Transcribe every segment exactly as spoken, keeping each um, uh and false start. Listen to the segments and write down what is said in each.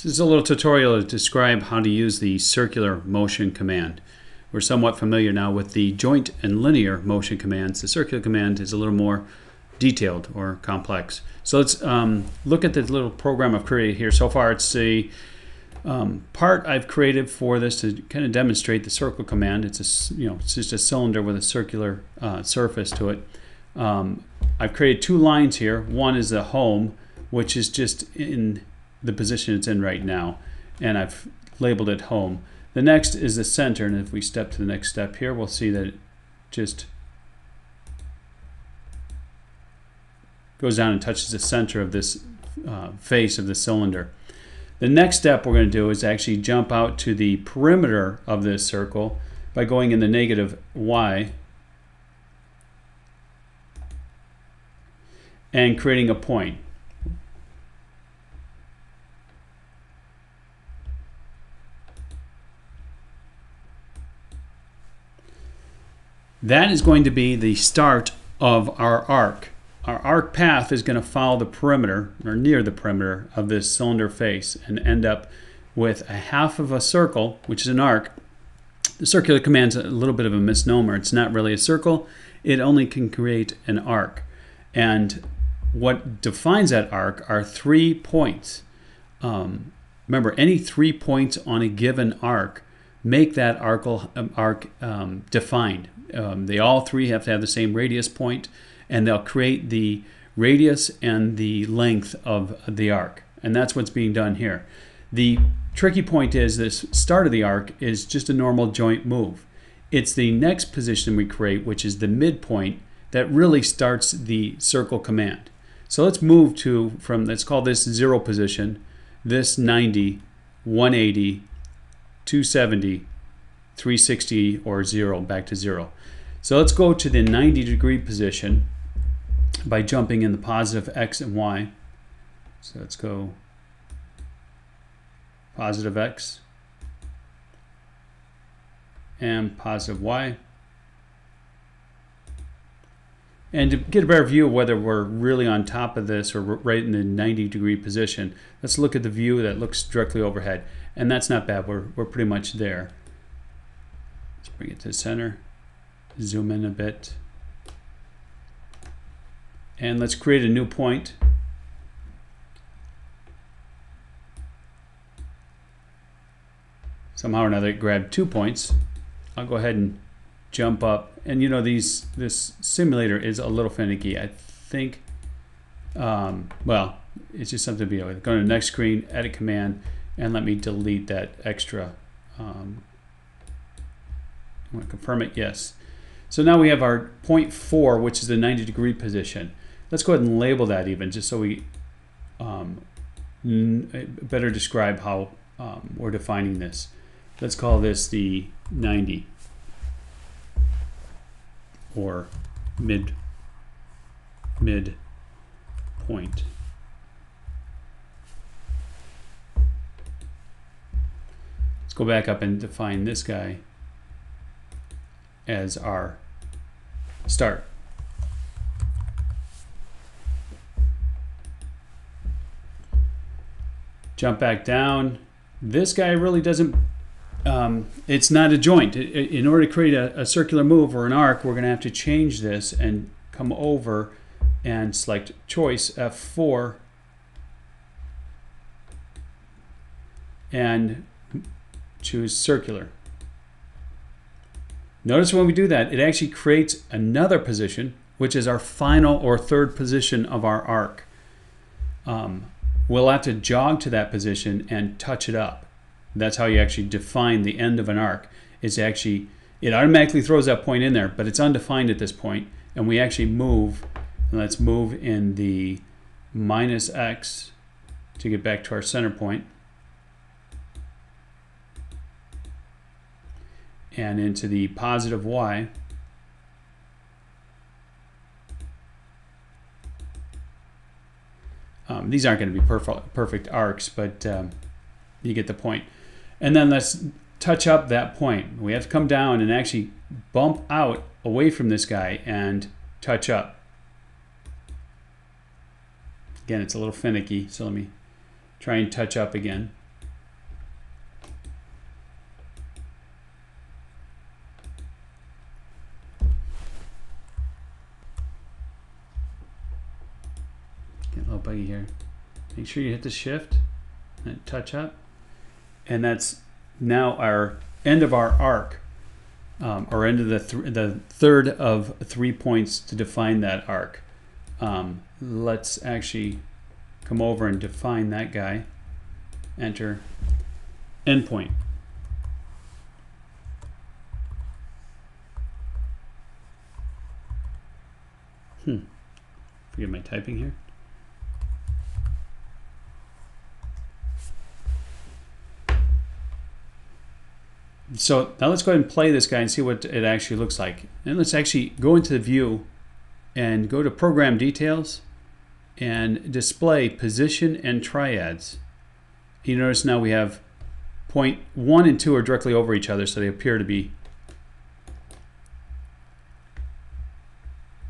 This is a little tutorial to describe how to use the circular motion command. We're somewhat familiar now with the joint and linear motion commands. The circular command is a little more detailed or complex. So let's um, look at the little program I've created here. So far it's a um, part I've created for this to kind of demonstrate the circle command. It's a, you know, it's just a cylinder with a circular uh, surface to it. Um, I've created two lines here. One is the home, which is just in the position it's in right now, and I've labeled it home. The next is the center, and if we step to the next step here, we'll see that it just goes down and touches the center of this uh, face of the cylinder. The next step we're going to do is actually jump out to the perimeter of this circle by going in the negative y and creating a point. That is going to be the start of our arc. Our arc path is going to follow the perimeter, or near the perimeter, of this cylinder face and end up with a half of a circle, which is an arc. The circular command's a little bit of a misnomer. It's not really a circle. It only can create an arc. And what defines that arc are three points. Um, remember, any three points on a given arc make that arc, arc um, defined. Um, they all three have to have the same radius point, and they'll create the radius and the length of the arc. And that's what's being done here. The tricky point is this start of the arc is just a normal joint move. It's the next position we create, which is the midpoint, that really starts the circle command. So let's move to, from, let's call this zero position, this ninety, one eighty, two seventy, three sixty, or zero, back to zero. So let's go to the ninety degree position by jumping in the positive x and y. So let's go positive x and positive y. And to get a better view of whether we're really on top of this or right in the ninety degree position, let's look at the view that looks directly overhead. And that's not bad, we're, we're pretty much there. Let's bring it to the center, zoom in a bit. And let's create a new point. Somehow or another it grabbed two points. I'll go ahead and jump up, and you know these this simulator is a little finicky, I think. Um, well, it's just something to be with. Go to the next screen, edit command, and let me delete that extra. Um, I want to confirm it, yes. So now we have our point four, which is the ninety degree position. Let's go ahead and label that even, just so we um, better describe how um, we're defining this. Let's call this the ninety. Or mid mid point. Let's go back up and define this guy as our start. Jump back down. This guy really doesn't Um, it's not a joint. In order to create a, a circular move or an arc, we're going to have to change this and come over and select choice F four and choose circular. Notice when we do that, it actually creates another position, which is our final or third position of our arc. Um, we'll have to jog to that position and touch it up. That's how you actually define the end of an arc. It's actually, it automatically throws that point in there, but it's undefined at this point, and we actually move, and let's move in the minus x to get back to our center point, and into the positive y, um, these aren't going to be perfect, perfect arcs, but um, you get the point. And then let's touch up that point. We have to come down and actually bump out away from this guy and touch up. Again, it's a little finicky, so let me try and touch up again. getting a little buggy here. Make sure you hit the shift and touch up. And that's now our end of our arc, um, or end of the, th the third of three points to define that arc. Um, let's actually come over and define that guy. Enter endpoint. Hmm. Forgive my typing here. So now let's go ahead and play this guy and see what it actually looks like. And let's actually go into the view and go to program details and display position and triads. You notice now we have point one and two are directly over each other, so they appear to be.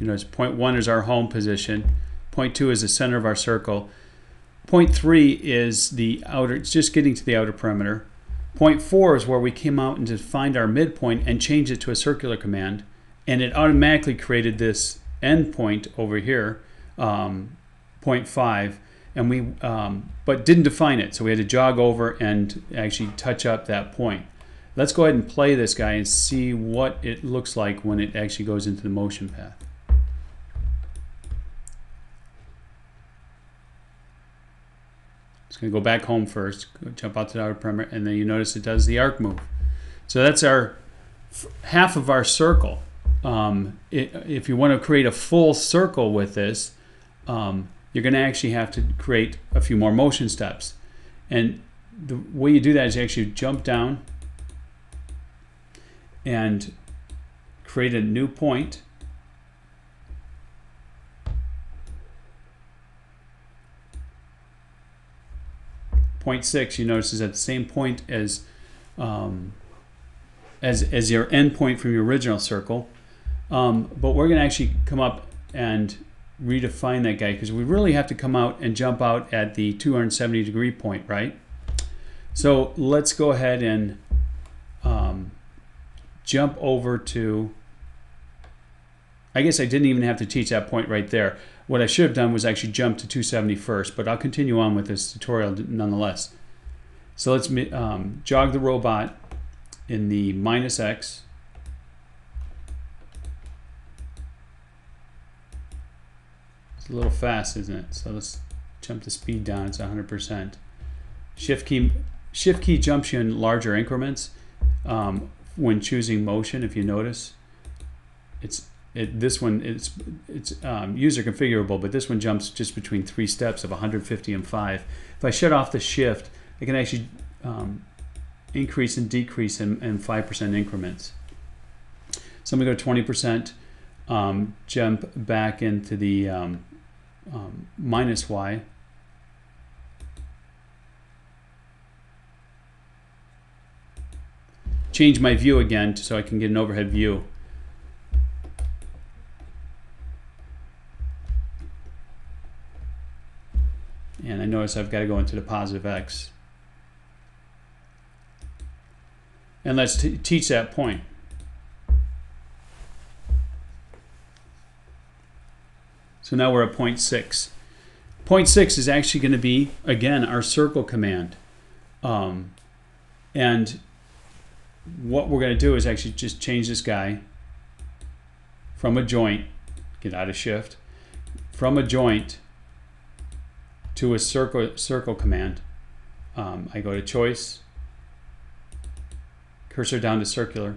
You notice point one is our home position, point two is the center of our circle, point three is the outer, it's just getting to the outer perimeter, point four is where we came out and defined our midpoint and changed it to a circular command, and it automatically created this endpoint over here, um, point five, and we um, but didn't define it, so we had to jog over and actually touch up that point. Let's go ahead and play this guy and see what it looks like when it actually goes into the motion path. It's going to go back home first, jump out to the outer perimeter, and then you notice it does the arc move. So that's our half of our circle. Um, it, if you want to create a full circle with this, um, you're going to actually have to create a few more motion steps. And the way you do that is you actually jump down and create a new point. Point six, you notice, is at the same point as um, as, as your end point from your original circle. Um, but we're going to actually come up and redefine that guy, because we really have to come out and jump out at the two hundred seventy degree point, right? So let's go ahead and um, jump over to, I guess I didn't even have to teach that point right there. What I should have done was actually jump to two seventy first, but I'll continue on with this tutorial nonetheless. So let's um, jog the robot in the minus X. It's a little fast, isn't it? So let's jump the speed down, it's one hundred percent. Shift key, shift key jumps you in larger increments um, when choosing motion, if you notice. It's It, this one, it's, it's um, user configurable, but this one jumps just between three steps of one hundred fifty and five. If I shut off the shift, I can actually um, increase and decrease in, in five percent increments. So I'm going to go to twenty percent, um, jump back into the um, um, minus Y. Change my view again so I can get an overhead view. And I notice I've got to go into the positive X. And let's t teach that point. So now we're at point six. Point six is actually going to be, again, our circle command. Um, and what we're going to do is actually just change this guy from a joint, get out of shift, from a joint to a circle circle command. Um, I go to choice, cursor down to circular,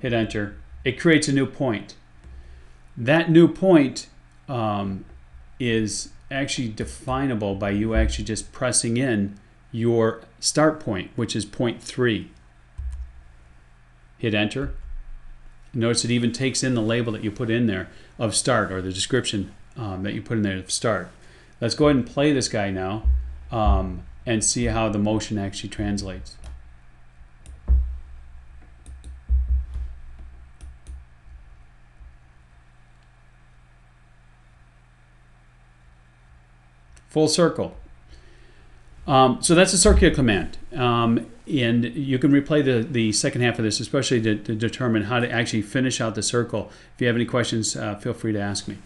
hit enter. It creates a new point. That new point um, is actually definable by you actually just pressing in your start point, which is point three. Hit enter. Notice it even takes in the label that you put in there of start, or the description um, that you put in there of start. Let's go ahead and play this guy now um, and see how the motion actually translates. Full circle. Um, so that's a circular command. Um, and you can replay the, the second half of this, especially to, to determine how to actually finish out the circle. If you have any questions, uh, feel free to ask me.